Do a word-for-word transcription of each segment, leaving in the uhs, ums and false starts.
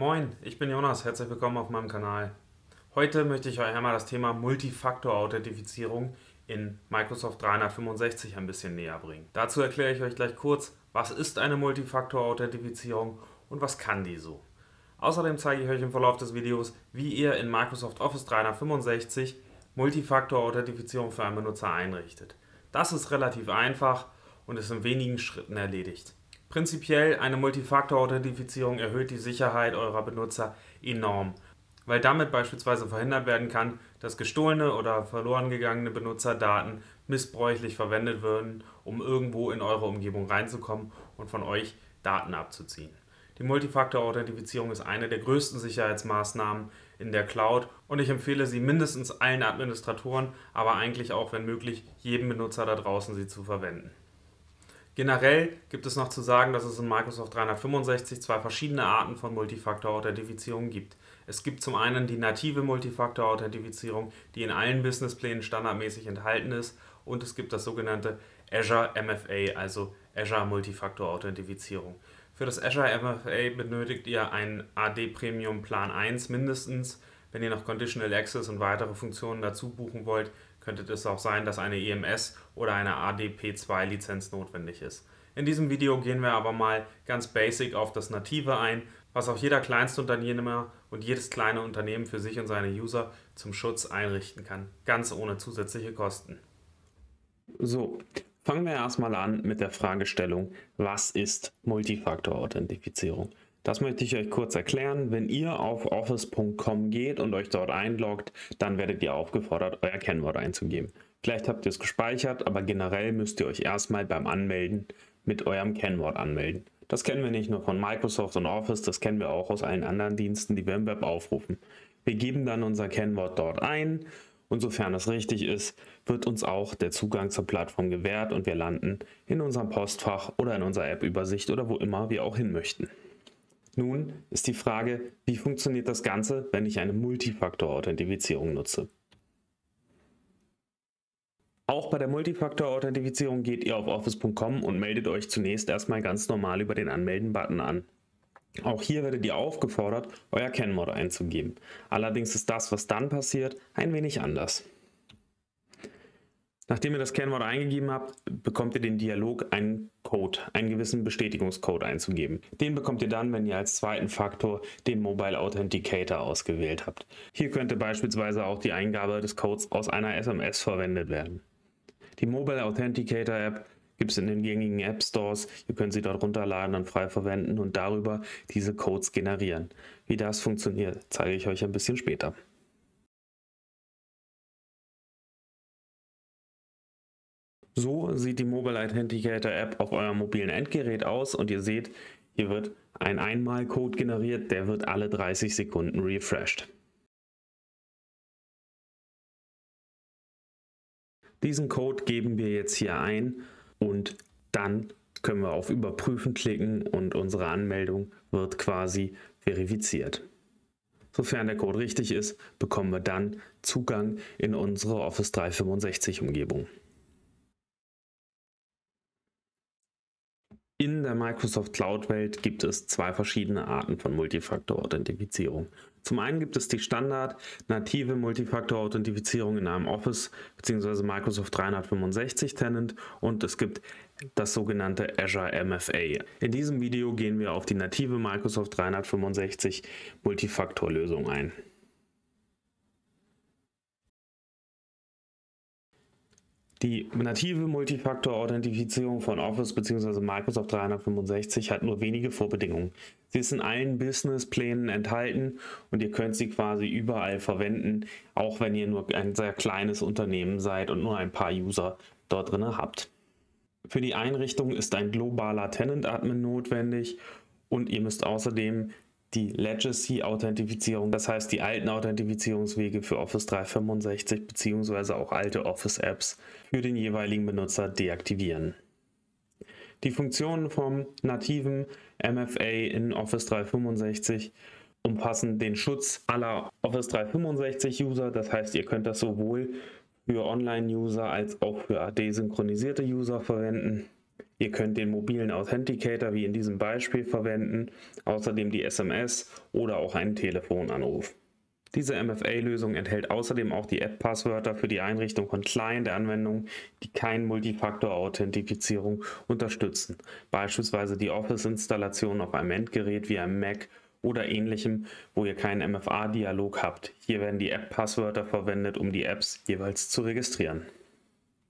Moin, ich bin Jonas, herzlich willkommen auf meinem Kanal. Heute möchte ich euch einmal das Thema Multifaktor-Authentifizierung in Microsoft dreihundertfünfundsechzig ein bisschen näher bringen. Dazu erkläre ich euch gleich kurz, was ist eine Multifaktor-Authentifizierung und was kann die so. Außerdem zeige ich euch im Verlauf des Videos, wie ihr in Microsoft Office dreihundertfünfundsechzig Multifaktor-Authentifizierung für einen Benutzer einrichtet. Das ist relativ einfach und ist in wenigen Schritten erledigt. Prinzipiell eine Multifaktor-Authentifizierung erhöht die Sicherheit eurer Benutzer enorm, weil damit beispielsweise verhindert werden kann, dass gestohlene oder verloren gegangene Benutzerdaten missbräuchlich verwendet würden, um irgendwo in eure Umgebung reinzukommen und von euch Daten abzuziehen. Die Multifaktor-Authentifizierung ist eine der größten Sicherheitsmaßnahmen in der Cloud und ich empfehle sie mindestens allen Administratoren, aber eigentlich auch, wenn möglich, jedem Benutzer da draußen sie zu verwenden. Generell gibt es noch zu sagen, dass es in Microsoft dreihundertfünfundsechzig zwei verschiedene Arten von Multifaktor-Authentifizierung gibt. Es gibt zum einen die native Multifaktor-Authentifizierung, die in allen Businessplänen standardmäßig enthalten ist, und es gibt das sogenannte Azure M F A, also Azure Multifaktor-Authentifizierung. Für das Azure M F A benötigt ihr einen A D Premium Plan eins mindestens. Wenn ihr noch Conditional Access und weitere Funktionen dazu buchen wollt, könnte es auch sein, dass eine E M S oder eine A D P zwei Lizenz notwendig ist. In diesem Video gehen wir aber mal ganz basic auf das Native ein, was auch jeder Kleinstunternehmer und jedes kleine Unternehmen für sich und seine User zum Schutz einrichten kann, ganz ohne zusätzliche Kosten. So, fangen wir erstmal an mit der Fragestellung, was ist Multifaktor-Authentifizierung? Das möchte ich euch kurz erklären. Wenn ihr auf office punkt com geht und euch dort einloggt, dann werdet ihr aufgefordert, euer Kennwort einzugeben. Vielleicht habt ihr es gespeichert, aber generell müsst ihr euch erstmal beim Anmelden mit eurem Kennwort anmelden. Das kennen wir nicht nur von Microsoft und Office, das kennen wir auch aus allen anderen Diensten, die wir im Web aufrufen. Wir geben dann unser Kennwort dort ein und sofern es richtig ist, wird uns auch der Zugang zur Plattform gewährt und wir landen in unserem Postfach oder in unserer App-Übersicht oder wo immer wir auch hin möchten. Nun ist die Frage, wie funktioniert das Ganze, wenn ich eine Multifaktor-Authentifizierung nutze? Auch bei der Multifaktor-Authentifizierung geht ihr auf office punkt com und meldet euch zunächst erstmal ganz normal über den Anmelden-Button an. Auch hier werdet ihr aufgefordert, euer Kennwort einzugeben. Allerdings ist das, was dann passiert, ein wenig anders. Nachdem ihr das Kennwort eingegeben habt, bekommt ihr den Dialog, einen Code, einen gewissen Bestätigungscode einzugeben. Den bekommt ihr dann, wenn ihr als zweiten Faktor den Mobile Authenticator ausgewählt habt. Hier könnte beispielsweise auch die Eingabe des Codes aus einer S M S verwendet werden. Die Mobile Authenticator App gibt es in den gängigen App Stores. Ihr könnt sie dort runterladen und frei verwenden und darüber diese Codes generieren. Wie das funktioniert, zeige ich euch ein bisschen später. So sieht die Mobile Authenticator App auf eurem mobilen Endgerät aus und ihr seht, hier wird ein Einmalcode generiert, der wird alle dreißig Sekunden refreshed. Diesen Code geben wir jetzt hier ein und dann können wir auf Überprüfen klicken und unsere Anmeldung wird quasi verifiziert. Sofern der Code richtig ist, bekommen wir dann Zugang in unsere Office dreihundertfünfundsechzig Umgebung. In der Microsoft Cloud-Welt gibt es zwei verschiedene Arten von Multifaktor-Authentifizierung. Zum einen gibt es die standard-native Multifaktor-Authentifizierung in einem Office bzw. Microsoft dreihundertfünfundsechzig Tenant und es gibt das sogenannte Azure M F A. In diesem Video gehen wir auf die native Microsoft dreihundertfünfundsechzig Multifaktor-Lösung ein. Die native Multifaktor-Authentifizierung von Office bzw. Microsoft dreihundertfünfundsechzig hat nur wenige Vorbedingungen. Sie ist in allen Businessplänen enthalten und ihr könnt sie quasi überall verwenden, auch wenn ihr nur ein sehr kleines Unternehmen seid und nur ein paar User dort drin habt. Für die Einrichtung ist ein globaler Tenant-Admin notwendig und ihr müsst außerdem die Legacy-Authentifizierung, das heißt die alten Authentifizierungswege für Office dreihundertfünfundsechzig bzw. auch alte Office-Apps für den jeweiligen Benutzer deaktivieren. Die Funktionen vom nativen M F A in Office dreihundertfünfundsechzig umfassen den Schutz aller Office dreihundertfünfundsechzig-User, das heißt ihr könnt das sowohl für Online-User als auch für A D synchronisierte User verwenden. Ihr könnt den mobilen Authenticator wie in diesem Beispiel verwenden, außerdem die S M S oder auch einen Telefonanruf. Diese M F A-Lösung enthält außerdem auch die App-Passwörter für die Einrichtung von Client-Anwendungen, die keine Multifaktor-Authentifizierung unterstützen, beispielsweise die Office-Installation auf einem Endgerät wie einem Mac oder ähnlichem, wo ihr keinen M F A-Dialog habt. Hier werden die App-Passwörter verwendet, um die Apps jeweils zu registrieren.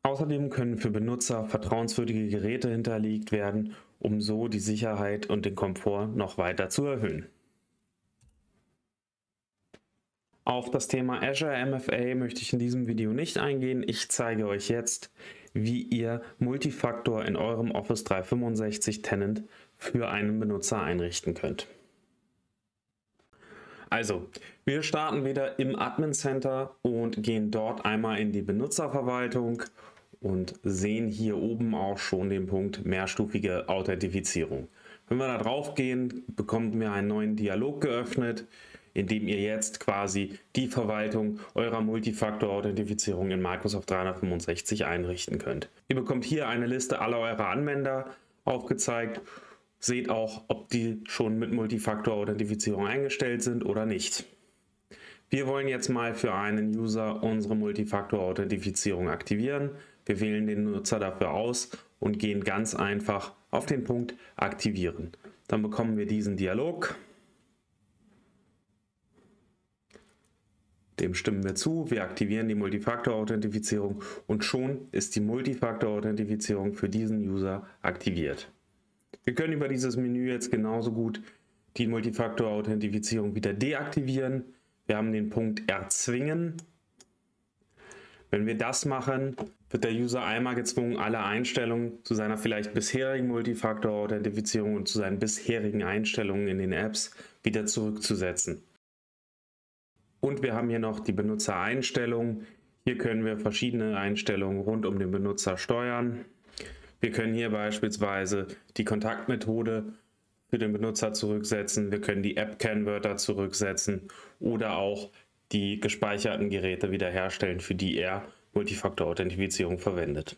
Außerdem können für Benutzer vertrauenswürdige Geräte hinterlegt werden, um so die Sicherheit und den Komfort noch weiter zu erhöhen. Auf das Thema Azure M F A möchte ich in diesem Video nicht eingehen. Ich zeige euch jetzt, wie ihr Multifaktor in eurem Office dreihundertfünfundsechzig Tenant für einen Benutzer einrichten könnt. Also, wir starten wieder im Admin Center und gehen dort einmal in die Benutzerverwaltung und sehen hier oben auch schon den Punkt mehrstufige Authentifizierung. Wenn wir da drauf gehen, bekommen wir einen neuen Dialog geöffnet, in dem ihr jetzt quasi die Verwaltung eurer Multifaktor-Authentifizierung in Microsoft dreihundertfünfundsechzig einrichten könnt. Ihr bekommt hier eine Liste aller eurer Anwender aufgezeigt. Seht auch, ob die schon mit Multifaktor-Authentifizierung eingestellt sind oder nicht. Wir wollen jetzt mal für einen User unsere Multifaktor-Authentifizierung aktivieren. Wir wählen den Nutzer dafür aus und gehen ganz einfach auf den Punkt Aktivieren. Dann bekommen wir diesen Dialog. Dem stimmen wir zu, wir aktivieren die Multifaktor-Authentifizierung und schon ist die Multifaktor-Authentifizierung für diesen User aktiviert. Wir können über dieses Menü jetzt genauso gut die Multifaktor-Authentifizierung wieder deaktivieren. Wir haben den Punkt Erzwingen. Wenn wir das machen, wird der User einmal gezwungen, alle Einstellungen zu seiner vielleicht bisherigen Multifaktor-Authentifizierung und zu seinen bisherigen Einstellungen in den Apps wieder zurückzusetzen. Und wir haben hier noch die Benutzereinstellungen. Hier können wir verschiedene Einstellungen rund um den Benutzer steuern. Wir können hier beispielsweise die Kontaktmethode für den Benutzer zurücksetzen. Wir können die App-Kennwörter zurücksetzen oder auch die gespeicherten Geräte wiederherstellen, für die er Multifaktor-Authentifizierung verwendet.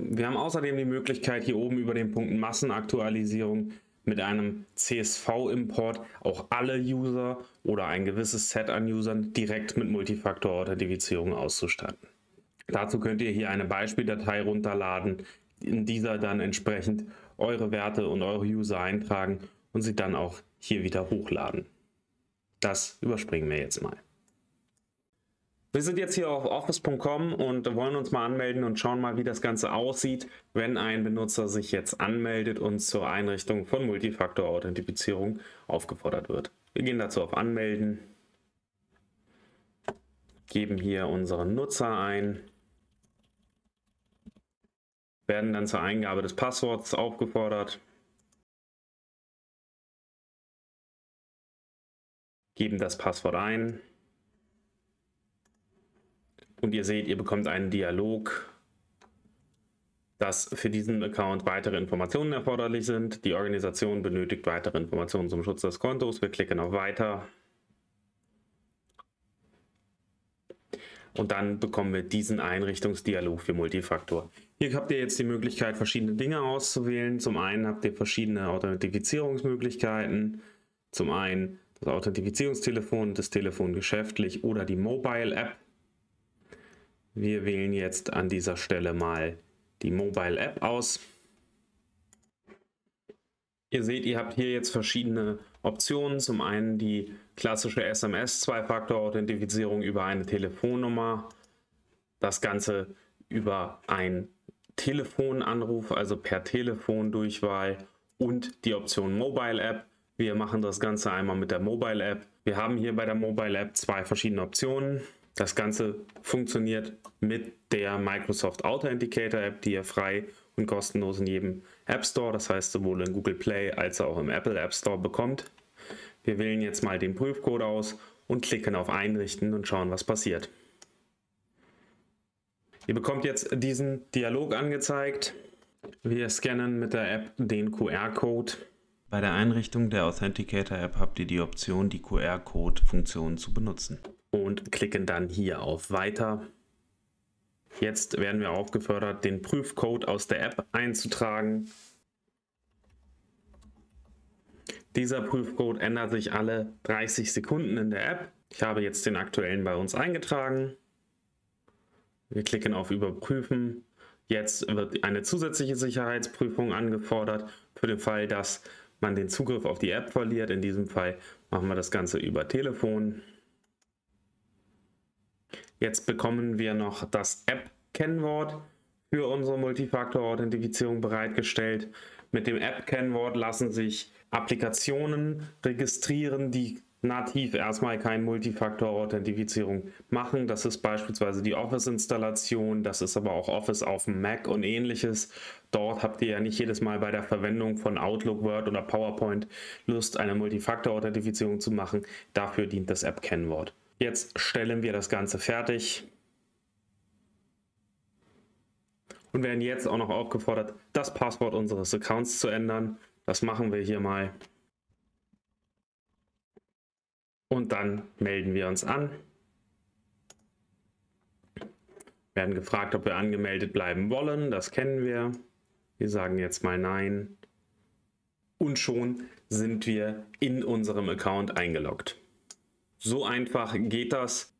Wir haben außerdem die Möglichkeit, hier oben über den Punkt Massenaktualisierung mit einem C S V-Import auch alle User oder ein gewisses Set an Usern direkt mit Multifaktor-Authentifizierung auszustatten. Dazu könnt ihr hier eine Beispieldatei runterladen, in dieser dann entsprechend eure Werte und eure User eintragen und sie dann auch hier wieder hochladen. Das überspringen wir jetzt mal. Wir sind jetzt hier auf office punkt com und wollen uns mal anmelden und schauen mal, wie das Ganze aussieht, wenn ein Benutzer sich jetzt anmeldet und zur Einrichtung von Multifaktor-Authentifizierung aufgefordert wird. Wir gehen dazu auf Anmelden, geben hier unseren Nutzer ein, werden dann zur Eingabe des Passworts aufgefordert, geben das Passwort ein. Und ihr seht, ihr bekommt einen Dialog, dass für diesen Account weitere Informationen erforderlich sind. Die Organisation benötigt weitere Informationen zum Schutz des Kontos. Wir klicken auf Weiter. Und dann bekommen wir diesen Einrichtungsdialog für Multifaktor. Hier habt ihr jetzt die Möglichkeit, verschiedene Dinge auszuwählen. Zum einen habt ihr verschiedene Authentifizierungsmöglichkeiten. Zum einen das Authentifizierungstelefon, das Telefon geschäftlich oder die Mobile App. Wir wählen jetzt an dieser Stelle mal die Mobile App aus. Ihr seht, ihr habt hier jetzt verschiedene Optionen. Zum einen die klassische S M S-Zwei-Faktor-Authentifizierung über eine Telefonnummer. Das Ganze über einen Telefonanruf, also per Telefondurchwahl und die Option Mobile App. Wir machen das Ganze einmal mit der Mobile App. Wir haben hier bei der Mobile App zwei verschiedene Optionen. Das Ganze funktioniert mit der Microsoft Authenticator App, die ihr frei und kostenlos in jedem App Store, das heißt sowohl in Google Play als auch im Apple App Store bekommt. Wir wählen jetzt mal den Prüfcode aus und klicken auf Einrichten und schauen, was passiert. Ihr bekommt jetzt diesen Dialog angezeigt. Wir scannen mit der App den Q R-Code. Bei der Einrichtung der Authenticator App habt ihr die Option, die Q R-Code-Funktion zu benutzen. Und klicken dann hier auf Weiter. Jetzt werden wir aufgefordert, den Prüfcode aus der App einzutragen. Dieser Prüfcode ändert sich alle dreißig Sekunden in der App. Ich habe jetzt den aktuellen bei uns eingetragen. Wir klicken auf Überprüfen. Jetzt wird eine zusätzliche Sicherheitsprüfung angefordert für den Fall, dass man den Zugriff auf die App verliert. In diesem Fall machen wir das Ganze über Telefon. Jetzt bekommen wir noch das App-Kennwort für unsere Multifaktor-Authentifizierung bereitgestellt. Mit dem App-Kennwort lassen sich Applikationen registrieren, die nativ erstmal keine Multifaktor-Authentifizierung machen. Das ist beispielsweise die Office-Installation, das ist aber auch Office auf dem Mac und ähnliches. Dort habt ihr ja nicht jedes Mal bei der Verwendung von Outlook, Word oder PowerPoint Lust, eine Multifaktor-Authentifizierung zu machen. Dafür dient das App-Kennwort. Jetzt stellen wir das Ganze fertig und werden jetzt auch noch aufgefordert, das Passwort unseres Accounts zu ändern. Das machen wir hier mal. Und dann melden wir uns an, werden gefragt, ob wir angemeldet bleiben wollen. Das kennen wir. Wir sagen jetzt mal nein. Und schon sind wir in unserem Account eingeloggt. So einfach geht das.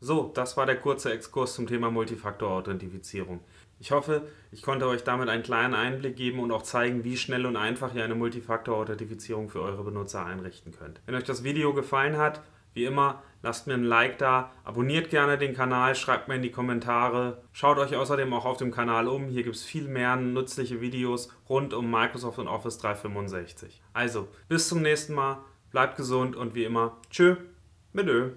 So, das war der kurze Exkurs zum Thema Multifaktor-Authentifizierung. Ich hoffe, ich konnte euch damit einen kleinen Einblick geben und auch zeigen, wie schnell und einfach ihr eine Multifaktor-Authentifizierung für eure Benutzer einrichten könnt. Wenn euch das Video gefallen hat, wie immer, lasst mir ein Like da, abonniert gerne den Kanal, schreibt mir in die Kommentare. Schaut euch außerdem auch auf dem Kanal um, hier gibt es viel mehr nützliche Videos rund um Microsoft und Office dreihundertfünfundsechzig. Also, bis zum nächsten Mal, bleibt gesund und wie immer, tschö mit Ö.